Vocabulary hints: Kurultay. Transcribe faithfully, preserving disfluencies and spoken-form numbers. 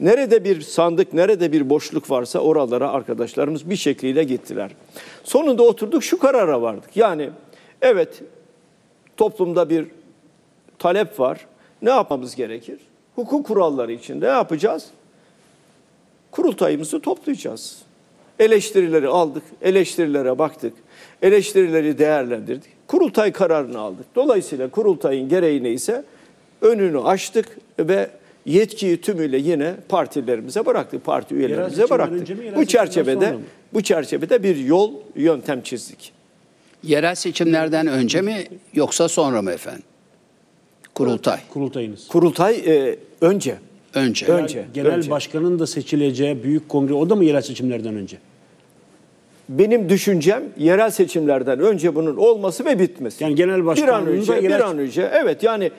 Nerede bir sandık, nerede bir boşluk varsa oralara arkadaşlarımız bir şekliyle gittiler. Sonunda oturduk, şu karara vardık. Yani evet, toplumda bir talep var. Ne yapmamız gerekir? Hukuk kuralları içinde ne yapacağız? Kurultayımızı toplayacağız. Eleştirileri aldık, eleştirilere baktık, eleştirileri değerlendirdik. Kurultay kararını aldık. Dolayısıyla kurultayın gereği neyse önünü açtık ve yetkiyi tümüyle yine partilerimize bıraktık, parti üyelerimize bıraktık. Bu çerçevede, bu çerçevede bir yol, yöntem çizdik. Yerel seçimlerden önce mi yoksa sonra mı efendim? Kurultay. Kurultayınız. Kurultay e, önce. Önce. Önce. Genel önce. Başkanın da seçileceği büyük kongre, o da mı yerel seçimlerden önce? Benim düşüncem yerel seçimlerden önce bunun olması ve bitmesi. Yani genel başkanın bir an önce, da yerel... bir an önce evet yani